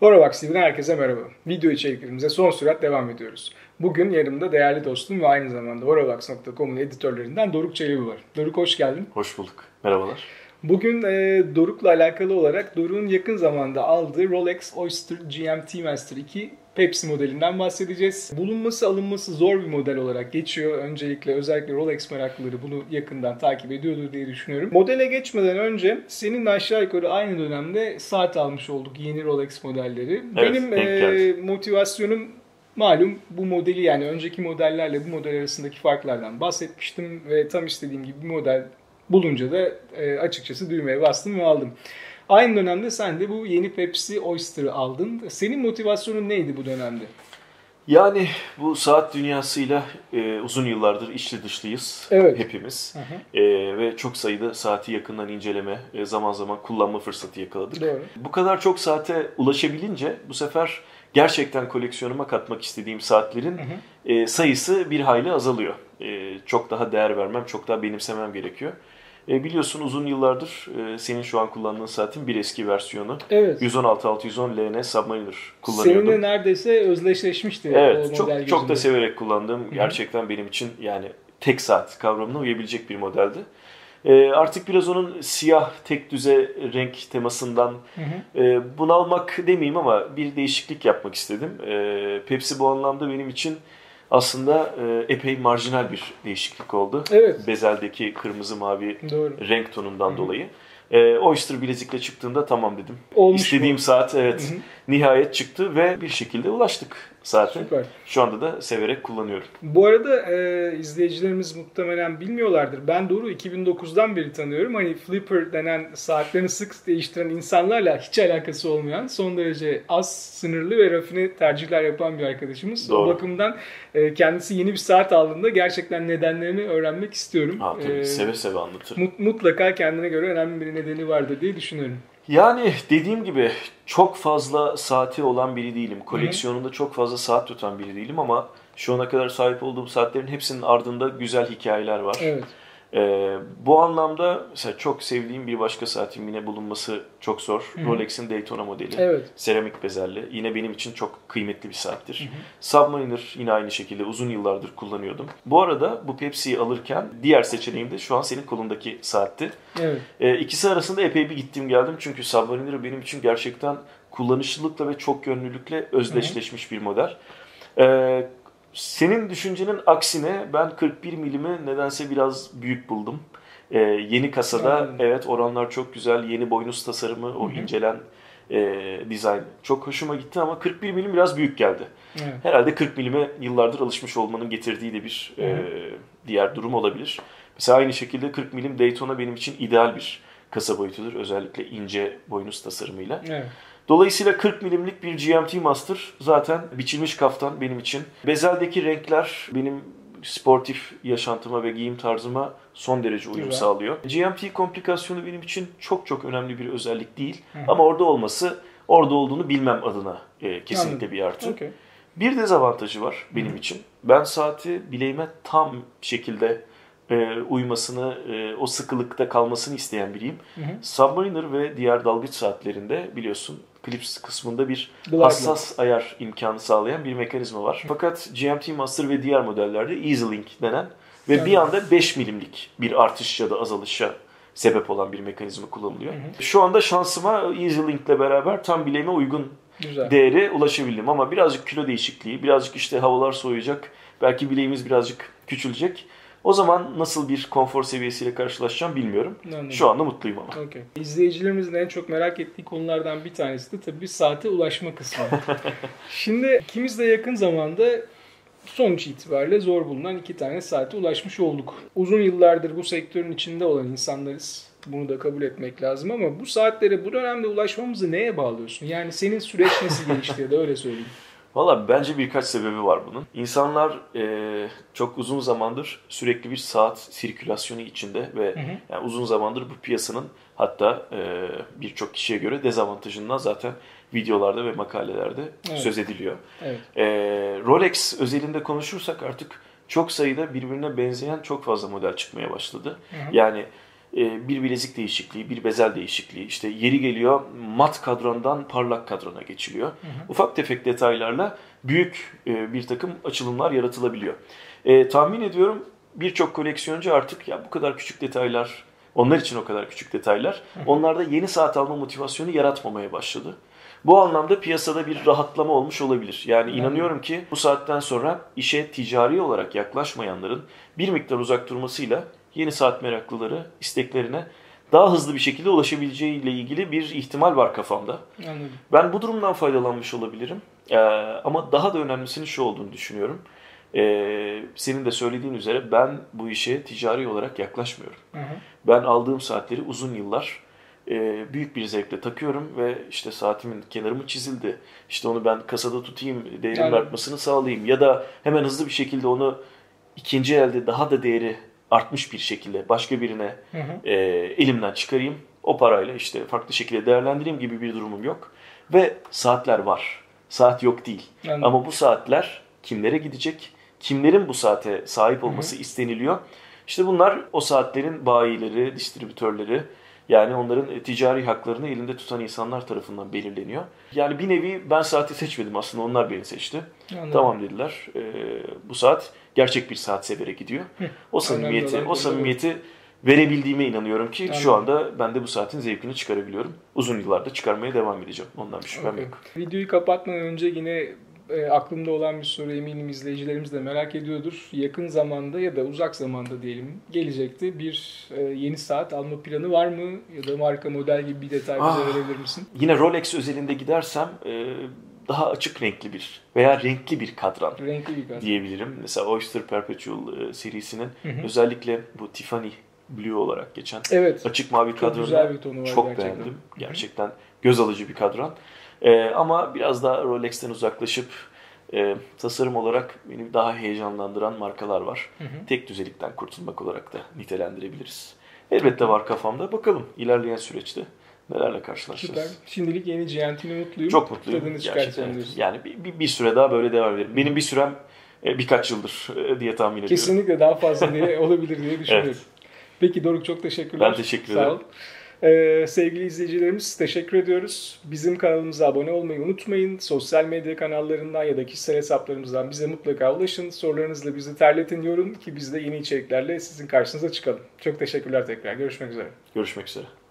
Horobox TV'den herkese merhaba. Video içeriklerimize son sürat devam ediyoruz. Bugün yanımda değerli dostum ve aynı zamanda Horobox.com'un editörlerinden Doruk Çelebi var. Doruk hoş geldin. Hoş bulduk. Merhabalar. Bugün Doruk'la alakalı olarak Doruk'un yakın zamanda aldığı Rolex Oyster GMT-Master II Pepsi modelinden bahsedeceğiz. Bulunması alınması zor bir model olarak geçiyor. Özellikle Rolex meraklıları bunu yakından takip ediyordur diye düşünüyorum. Modele geçmeden önce senin aşağı yukarı aynı dönemde saat almış olduk, yeni Rolex modelleri. Evet, benim motivasyonum malum bu modeli, yani önceki modellerle bu model arasındaki farklardan bahsetmiştim ve tam istediğim gibi bir model bulunca da açıkçası düğmeye bastım ve aldım. Aynı dönemde sen de bu yeni Pepsi Oyster'ı aldın. Senin motivasyonun neydi bu dönemde? Yani bu saat dünyasıyla uzun yıllardır içli dışlıyız, evet, hepimiz. Hı hı. Ve çok sayıda saati yakından inceleme, zaman zaman kullanma fırsatı yakaladık. Doğru. Bu kadar çok saate ulaşabilince bu sefer gerçekten koleksiyonuma katmak istediğim saatlerin, hı hı, sayısı bir hayli azalıyor. Çok daha değer vermem, çok daha benimsemem gerekiyor. Biliyorsun uzun yıllardır senin şu an kullandığın saatin bir eski versiyonu. Evet. 116-610 LN Submariner kullanıyordum. Seninle neredeyse özdeşleşmişti. Evet. Çok da severek kullandığım, hı-hı, gerçekten benim için yani tek saat kavramına uyabilecek bir modeldi. Artık biraz onun siyah tek düze renk temasından, hı-hı, bunalmak demeyeyim ama bir değişiklik yapmak istedim. Pepsi bu anlamda benim için aslında epey marjinal bir değişiklik oldu. Evet. Bezeldeki kırmızı mavi, doğru, renk tonundan, hı-hı, dolayı. Oyster bilezikle çıktığında tamam dedim. Olmuş İstediğim bu saat, evet, hı-hı, nihayet çıktı ve bir şekilde ulaştık saate. Süper. Şu anda da severek kullanıyorum. Bu arada izleyicilerimiz muhtemelen bilmiyorlardır. Ben doğru 2009'dan beri tanıyorum. Hani flipper denen saatlerini sık değiştiren insanlarla hiç alakası olmayan, son derece az, sınırlı ve rafine tercihler yapan bir arkadaşımız. Doğru. O bakımdan kendisi yeni bir saat aldığında gerçekten nedenlerini öğrenmek istiyorum. Ha, tabii, seve seve anlatırım. Mutlaka kendine göre önemli bir nedeni vardır diye düşünüyorum. Yani dediğim gibi çok fazla saati olan biri değilim. Koleksiyonunda çok fazla saat tutan biri değilim ama şu ana kadar sahip olduğum saatlerin hepsinin ardında güzel hikayeler var. Evet. Bu anlamda mesela çok sevdiğim bir başka saatin yine bulunması çok zor. Hı-hı. Rolex'in Daytona modeli. Evet. Seramik bezelli. Yine benim için çok kıymetli bir saattir. Hı-hı. Submariner yine aynı şekilde uzun yıllardır kullanıyordum. Bu arada bu Pepsi'yi alırken diğer seçeneğim de şu an senin kolundaki saatti. Evet. İkisi arasında epey bir gittim geldim. Çünkü Submariner benim için gerçekten kullanışlılıkla ve çok yönlülükle özdeşleşmiş, hı-hı, bir model. Senin düşüncenin aksine ben 41 milimi nedense biraz büyük buldum. Yeni kasada, aynen, evet, oranlar çok güzel. Yeni boynuz tasarımı, o, hı-hı, incelen dizayn çok hoşuma gitti ama 41 milim biraz büyük geldi. Evet. Herhalde 40 milime yıllardır alışmış olmanın getirdiği de bir diğer durum olabilir. Mesela aynı şekilde 40 milim Daytona benim için ideal bir kasa boyutudur. Özellikle ince boynuz tasarımıyla. Evet. Dolayısıyla 40 milimlik bir GMT Master zaten biçilmiş kaftan benim için. Bezeldeki renkler benim sportif yaşantıma ve giyim tarzıma son derece uyum, güzel, sağlıyor. GMT komplikasyonu benim için çok çok önemli bir özellik değil. Hı-hı. Ama orada olduğunu bilmem adına kesinlikle bir artı. Okay. Bir dezavantajı var benim, hı-hı, için. Ben saati bileğime tam şekilde uyumasını, o sıkılıkta kalmasını isteyen biriyim. Hı hı. Submariner ve diğer dalgıç saatlerinde biliyorsun klips kısmında bir hassas ayar imkanı sağlayan bir mekanizma var. Hı. Fakat GMT Master ve diğer modellerde Easy Link denen ve, yani, bir anda 5 milimlik bir artış ya da azalışa sebep olan bir mekanizma kullanılıyor. Hı hı. Şu anda şansıma Easy Link ile beraber tam bileğime uygun, güzel, değere ulaşabildim ama birazcık kilo değişikliği, birazcık işte havalar soğuyacak, belki bileğimiz birazcık küçülecek. O zaman nasıl bir konfor seviyesiyle karşılaşacağım bilmiyorum. Anladım. Şu anda mutluyum ama. Okay. İzleyicilerimizin en çok merak ettiği konulardan bir tanesi de tabii saate ulaşma kısmı. Şimdi ikimiz de yakın zamanda sonuç itibariyle zor bulunan iki tane saate ulaşmış olduk. Uzun yıllardır bu sektörün içinde olan insanlarız. Bunu da kabul etmek lazım ama bu saatlere bu dönemde ulaşmamızı neye bağlıyorsun? Yani senin süreç nasıl gelişti ya da öyle söyleyeyim. Valla bence birkaç sebebi var bunun. İnsanlar çok uzun zamandır sürekli bir saat sirkülasyonu içinde ve, hı hı, yani uzun zamandır bu piyasanın hatta birçok kişiye göre dezavantajından zaten videolarda ve makalelerde, evet, söz ediliyor. Evet. Rolex özelinde konuşursak artık çok sayıda birbirine benzeyen çok fazla model çıkmaya başladı. Hı hı. Yani bir bilezik değişikliği, bir bezel değişikliği, işte yeri geliyor mat kadrandan parlak kadrona geçiliyor. Hı hı. Ufak tefek detaylarla büyük bir takım açılımlar yaratılabiliyor. Tahmin ediyorum birçok koleksiyoncu artık ya bu kadar küçük detaylar, onlar için o kadar küçük detaylar, hı hı, onlarda yeni saat alma motivasyonu yaratmamaya başladı. Bu anlamda piyasada bir rahatlama olmuş olabilir. Yani inanıyorum ki bu saatten sonra işe ticari olarak yaklaşmayanların bir miktar uzak durmasıyla yeni saat meraklıları isteklerine daha hızlı bir şekilde ulaşabileceğiyle ilgili bir ihtimal var kafamda. Anladım. Ben bu durumdan faydalanmış olabilirim. Ama daha da önemlisinin şu olduğunu düşünüyorum. Senin de söylediğin üzere ben bu işe ticari olarak yaklaşmıyorum. Hı hı. Ben aldığım saatleri uzun yıllar büyük bir zevkle takıyorum ve işte saatimin kenarı mı çizildi, işte onu ben kasada tutayım, değerin artmasını sağlayayım ya da hemen hızlı bir şekilde onu ikinci elde daha da değeri artmış bir şekilde başka birine, hı hı, elimden çıkarayım, o parayla işte farklı şekilde değerlendireyim gibi bir durumum yok. Ve saatler var, saat yok değil. Anladım. Ama bu saatler kimlere gidecek, kimlerin bu saate sahip olması, hı hı, isteniliyor. İşte bunlar o saatlerin bayileri, distribütörleri, yani onların ticari haklarını elinde tutan insanlar tarafından belirleniyor. Yani bir nevi ben saati seçmedim aslında, onlar beni seçti. Anladım. Tamam dediler, bu saat gerçek bir saat severe gidiyor. O samimiyeti, o samimiyeti verebildiğime inanıyorum ki, anladım, şu anda ben de bu saatin zevkini çıkarabiliyorum. Uzun yıllarda çıkarmaya devam edeceğim. Ondan bir şüphem, okay, yok. Videoyu kapatmadan önce yine aklımda olan bir soru, eminim izleyicilerimiz de merak ediyordur. Yakın zamanda ya da uzak zamanda diyelim, gelecekte bir yeni saat alma planı var mı? Ya da marka, model gibi bir detay bize verebilir misin? Yine Rolex özelinde gidersem daha açık renkli bir veya renkli bir kadran diyebilirim. Mesela Oyster Perpetual serisinin, hı hı, özellikle bu Tiffany Blue olarak geçen, evet, açık mavi kadranı çok gerçekten beğendim. Hı hı. Gerçekten göz alıcı bir kadran. Ama biraz daha Rolex'ten uzaklaşıp tasarım olarak beni daha heyecanlandıran markalar var. Hı hı. Tek düzelikten kurtulmak olarak da nitelendirebiliriz. Elbette var kafamda. Bakalım ilerleyen süreçte nelerle karşılaşacağız. Süper. Şimdilik yeni GMT'ni mutluyum. Çok mutluyum. Tadını gerçekten. Evet. Yani bir süre daha böyle devam edelim. Benim bir sürem birkaç yıldır diye tahmin ediyorum. Kesinlikle daha fazla diye olabilir diye düşünüyorum. Evet. Peki Doruk, çok teşekkürler. Ben teşekkür ederim. Sağ ol. Sevgili izleyicilerimiz, teşekkür ediyoruz. Bizim kanalımıza abone olmayı unutmayın. Sosyal medya kanallarından ya da kişisel hesaplarımızdan bize mutlaka ulaşın. Sorularınızla bizi terletin, yorun ki biz de yeni içeriklerle sizin karşınıza çıkalım. Çok teşekkürler tekrar. Görüşmek üzere. Görüşmek üzere.